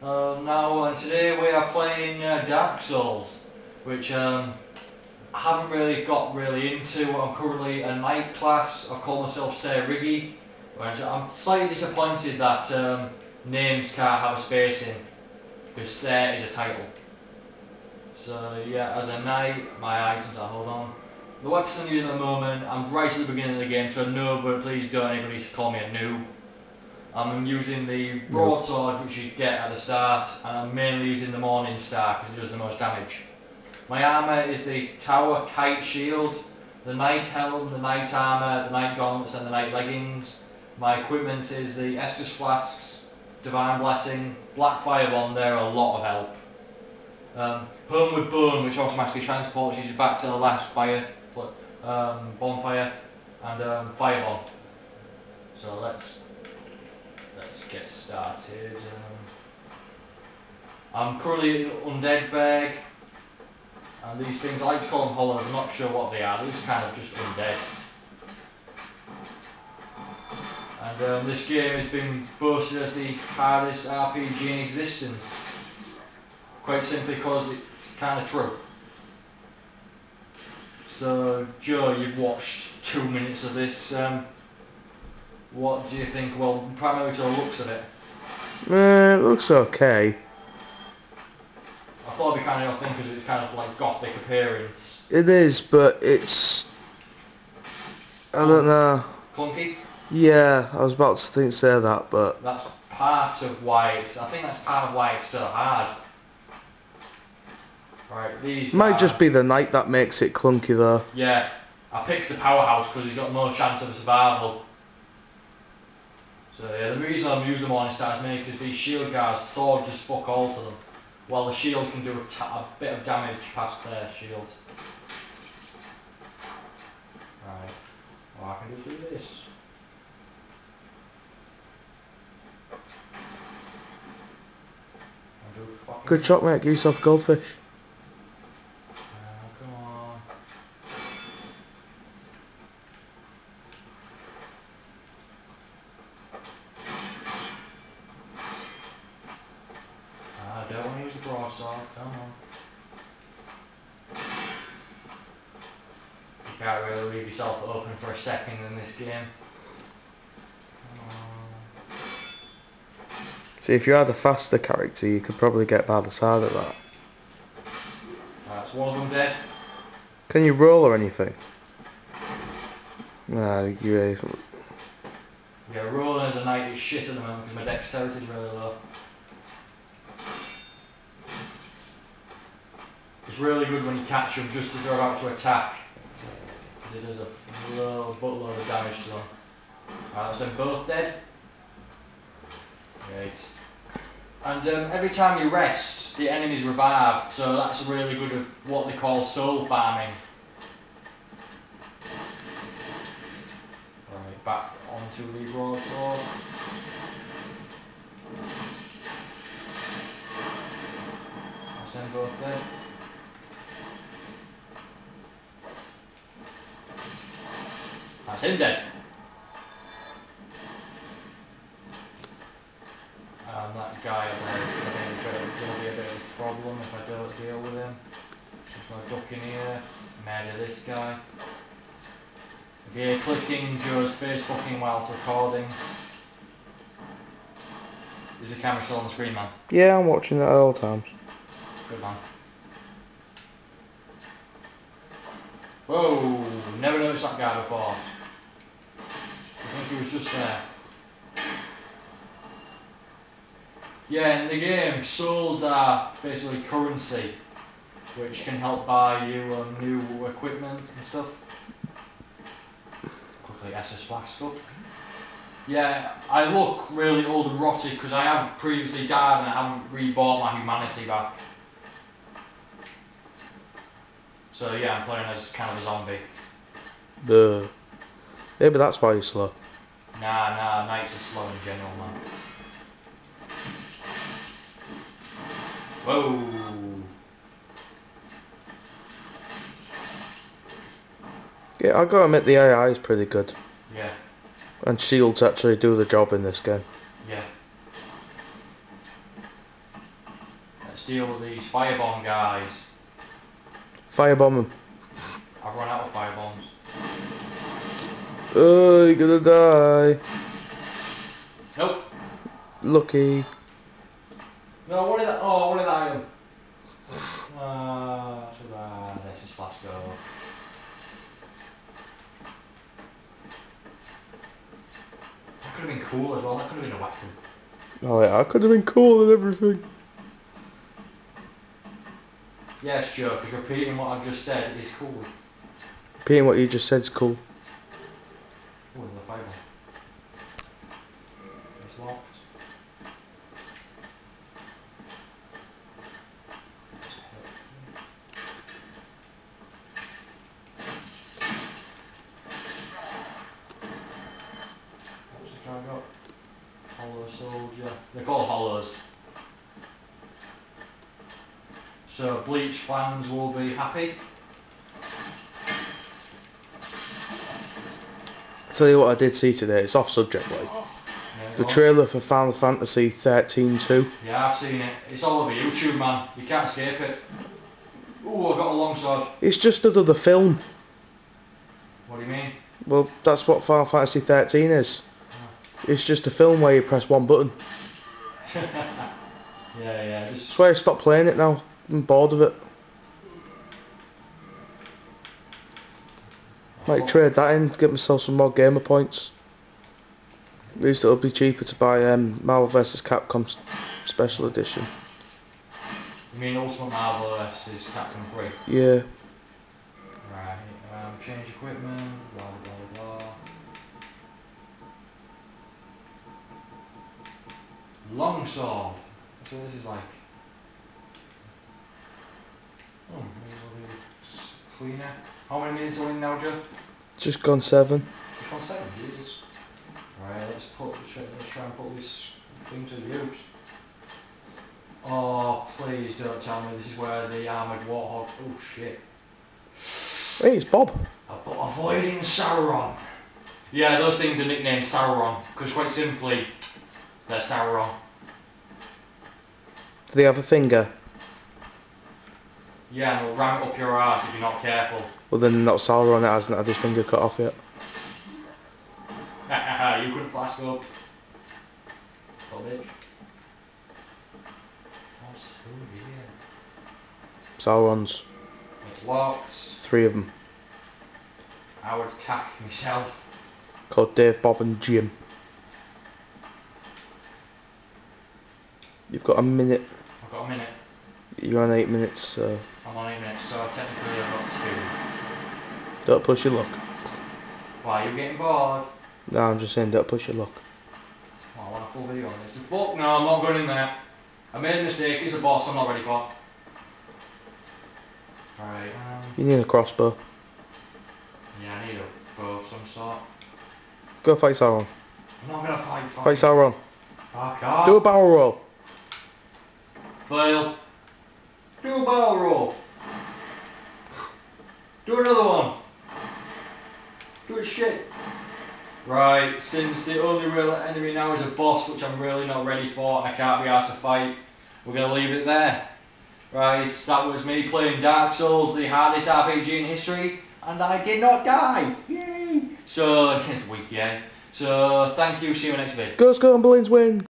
Today we are playing Dark Souls, which I haven't really got into. I'm currently a knight class. I've called myself Ser Riggy. I'm slightly disappointed that names can't have a spacing, because Ser is a title. So yeah, as a knight, my items are, hold on, the weapons I'm using at the moment, I'm right at the beginning of the game, so no, but please don't anybody call me a noob. I'm using the Broadsword, which you get at the start, and I'm mainly using the Morning Star because it does the most damage. My armour is the Tower Kite Shield, the Knight Helm, the Knight Armor, the Knight Gauntlets and the Knight Leggings. My equipment is the Estus Flasks, Divine Blessing, Black Firebombs, they're a lot of help. Homeward Bone, which automatically transports you back to the last fire, bonfire, and Firebomb. So let's get started. I'm currently in Undead Burg, and these things, I like to call them Hollows, I'm not sure what they are, they're just kind of just undead. And this game has been boasted as the hardest RPG in existence, quite simply because it's kind of true. So Joe, you've watched 2 minutes of this, what do you think? Well, primarily to the looks of it. It looks okay. I thought it'd be kind of your thing because it's kind of like gothic appearance. It is, but it's... I don't know. Clunky? Yeah, I was about to say that, but... That's part of why it's... I think that's part of why it's so hard. Right, these... Might just be the knight that makes it clunky though. Yeah. I picked the powerhouse because he's got no chance of survival. So yeah, the reason I'm using the Morning Star is mainly because these shield guards' sword just fuck all to them, while the shield can do a bit of damage past their shield. Right, well, I can just do this. I'll do fucking good shot, mate. Give yourself a goldfish. Second in this game. So if you are the faster character, you could probably get by the side of that. That's one of them dead. Can you roll or anything? No, you... Yeah, rolling as a knight is shit at the moment because my dexterity is really low. It's really good when you catch them just as they're about to attack. It does a buttload of damage to them. Right, that's them both dead. Great. And every time you rest, the enemies revive, so that's really good at what they call soul farming. Right, back onto the broadsword. That's them both dead. That's him dead. And that guy up there is going to be a bit of a problem if I don't deal with him. Just going to duck in here, murder this guy. Again, clicking Joe's face fucking whilst recording. Is the camera still on the screen, man? Yeah, I'm watching that at all times. Good man. Whoa, never noticed that guy before. I think he was just there. Yeah, in the game, souls are basically currency, which can help buy you new equipment and stuff. Quickly, estus Flasks up. Yeah, I look really old and rotted because I have previously died and I haven't re-bought my humanity back. So yeah, I'm playing as kind of a zombie. The... Maybe that's why you're slow. Nah, knights are slow in general, man. Whoa! Yeah, I gotta admit the AI is pretty good. Yeah. And shields actually do the job in this game. Yeah. Let's deal with these firebomb guys. Firebomb them. I've run out of firebombs. Oh, you're gonna die. Nope. Lucky. No, what is that? Oh, what did I do? This is Flasco. That could have been cool as well, that could have been a weapon. Oh yeah, I could have been cool and everything. Yes, Joe, because repeating what I've just said is cool. Repeating what you just said is cool. Oh, there's a fireball. It's locked. What's the guy got? Hollow soldier. They're called Hollows. So Bleach fans will be happy. I'll tell you what I did see today, it's off subject like. Yeah, the trailer for Final Fantasy 13 2. Yeah, I've seen it. It's all over YouTube, man. You can't escape it. Ooh, I got a longsword. It's just another film. What do you mean? Well, that's what Final Fantasy 13 is. Yeah. It's just a film where you press one button. Yeah. Just... I swear I stopped playing it now. I'm bored of it. Might trade that in, get myself some more gamer points. At least it'll be cheaper to buy Marvel vs. Capcom Special Edition. You mean Ultimate Marvel vs. Capcom 3? Yeah. Right, change equipment, blah blah blah. Longsword. So this is like. Oh, maybe cleaner. How many minutes are we in now, Joe? Just gone 7. Just gone 7, Jesus. Right, let's try and put this thing to use. Oh, please don't tell me this is where the armoured warthog... Oh, shit. Hey, it's Bob. Avoiding Sauron. Yeah, those things are nicknamed Sauron, because quite simply, they're Sauron. Do they have a finger? Yeah, and it'll ramp up your arse if you're not careful. Well then not Sauron, it hasn't had his finger cut off yet. You couldn't flask up. Little bitch. What's over here? Sauron's. It's locked. 3 of them. I would cack myself. Called Dave, Bob and Jim. You've got a minute. I've got a minute. You're on 8 minutes, so... I'm on 8 minutes, so technically I've got 2. Don't push your luck. Why, you're getting bored? No, I'm just saying don't push your luck. Oh, I want a full video on this. Fuck no, I'm not going in there. I made a mistake, it's a boss I'm not ready for. Alright, You need a crossbow. Yeah, I need a bow of some sort. Go fight Sauron. I'm not gonna fight Sauron. Fight Sauron. Fuck off. Do a barrel roll. Fail. Do a barrel roll. Do another one. Do it shit. Right, since the only real enemy now is a boss, which I'm really not ready for and I can't be asked to fight, we're going to leave it there. Right, that was me playing Dark Souls, the hardest RPG in history, and I did not die. Yay! So, it's weak, yeah. So, thank you, see you next video. Go Scomblains win!